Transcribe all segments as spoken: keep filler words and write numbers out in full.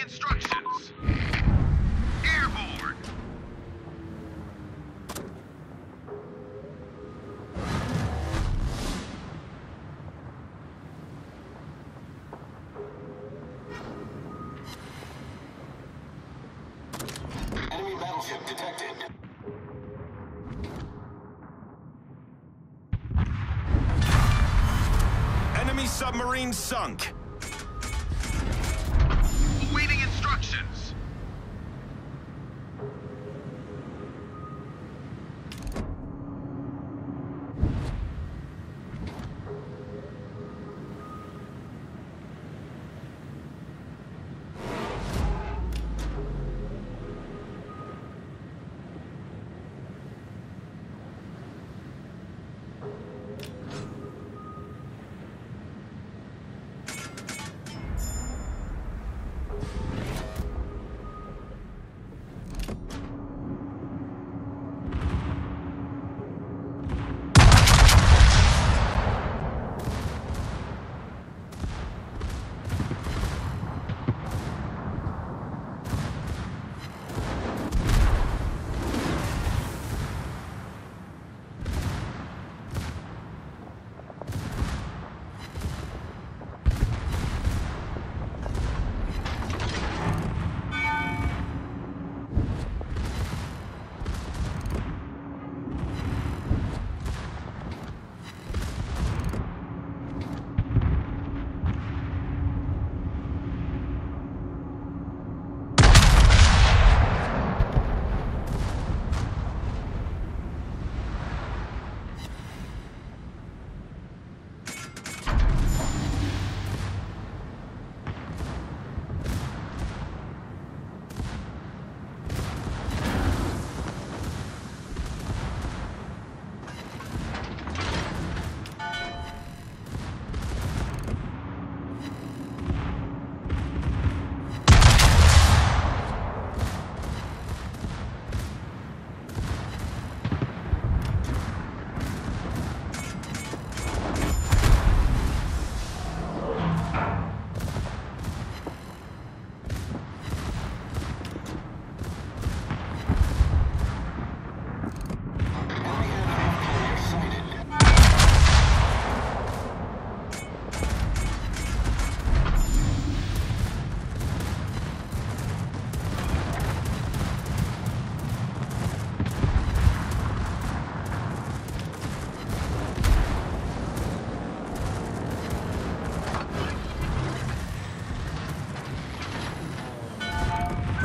Instructions. Airborne. Enemy battleship detected. Enemy submarine sunk.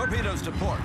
Torpedoes to port.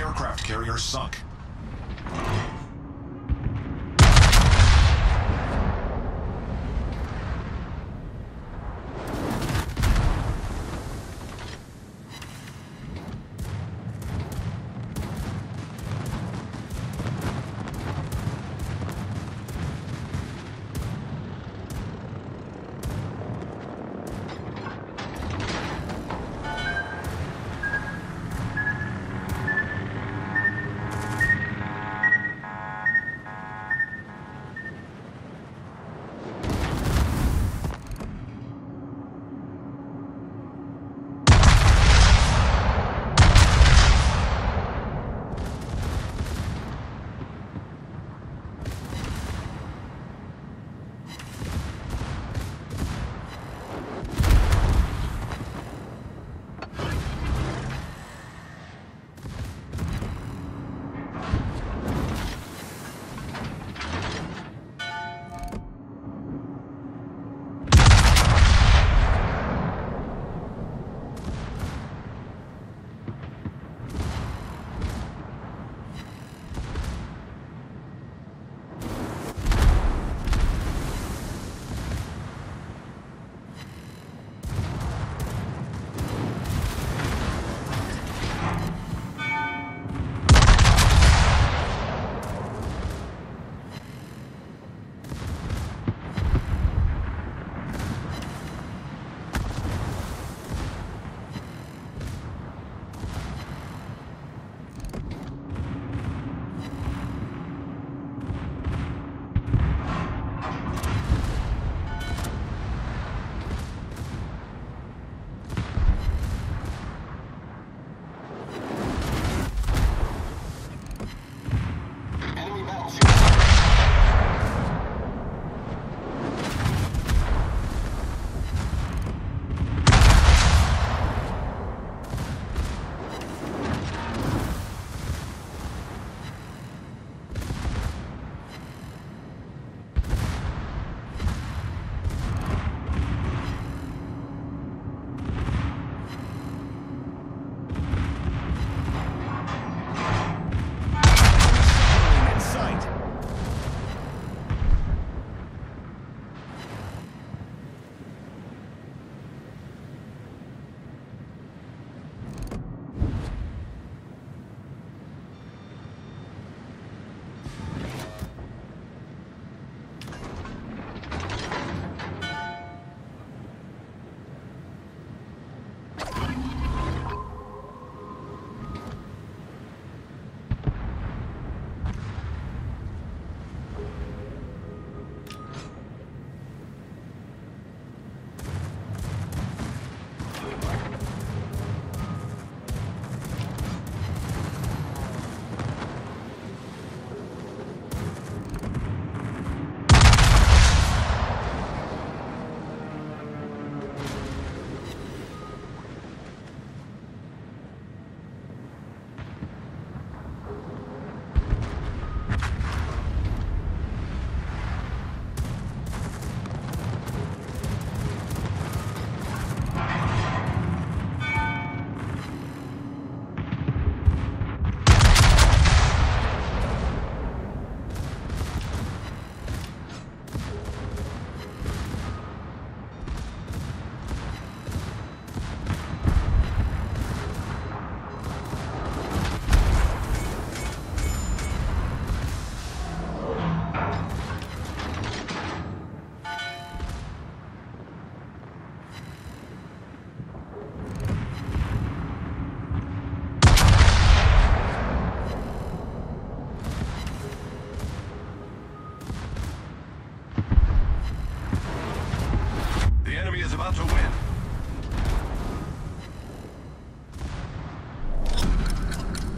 aircraft carrier sunk.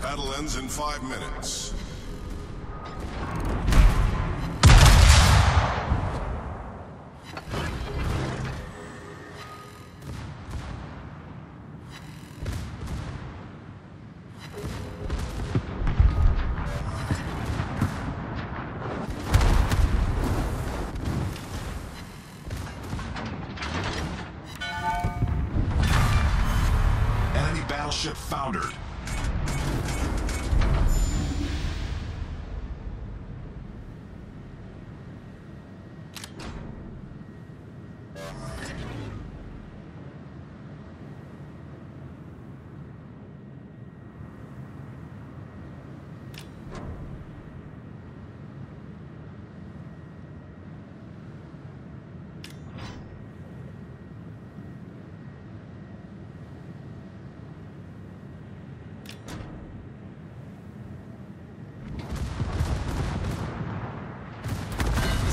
Battle ends in five minutes. Enemy battleship foundered.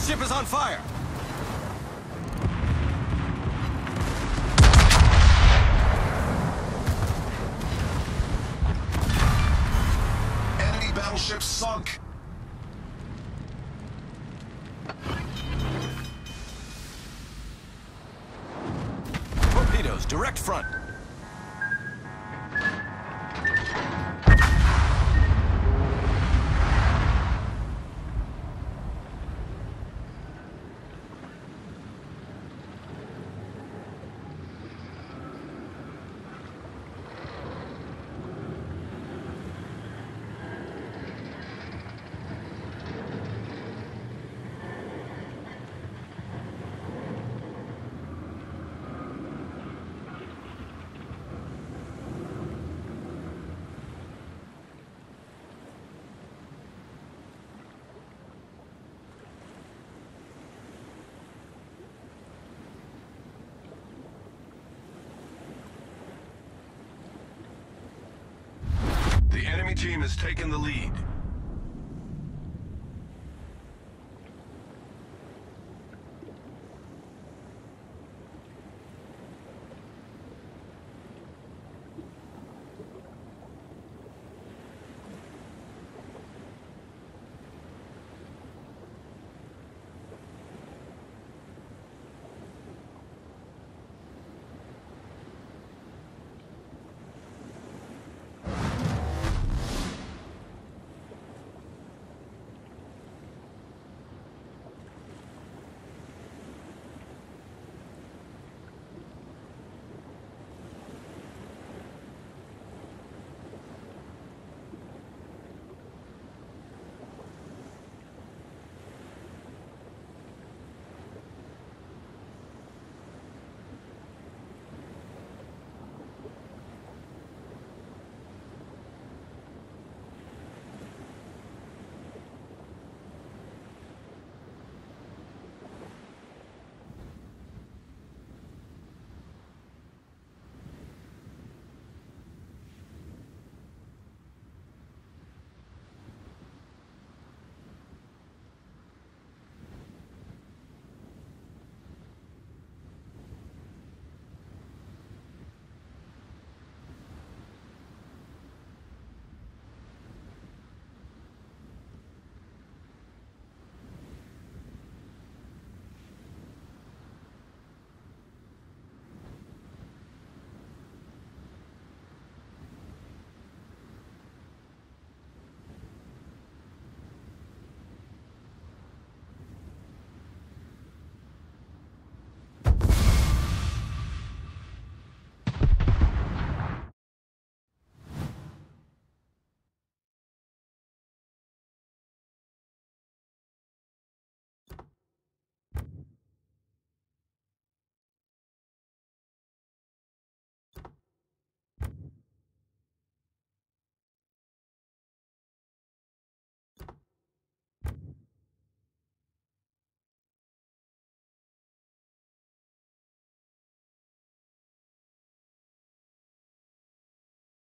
ship is on fire! Enemy battleship sunk! Torpedoes, direct front! The enemy team has taken the lead.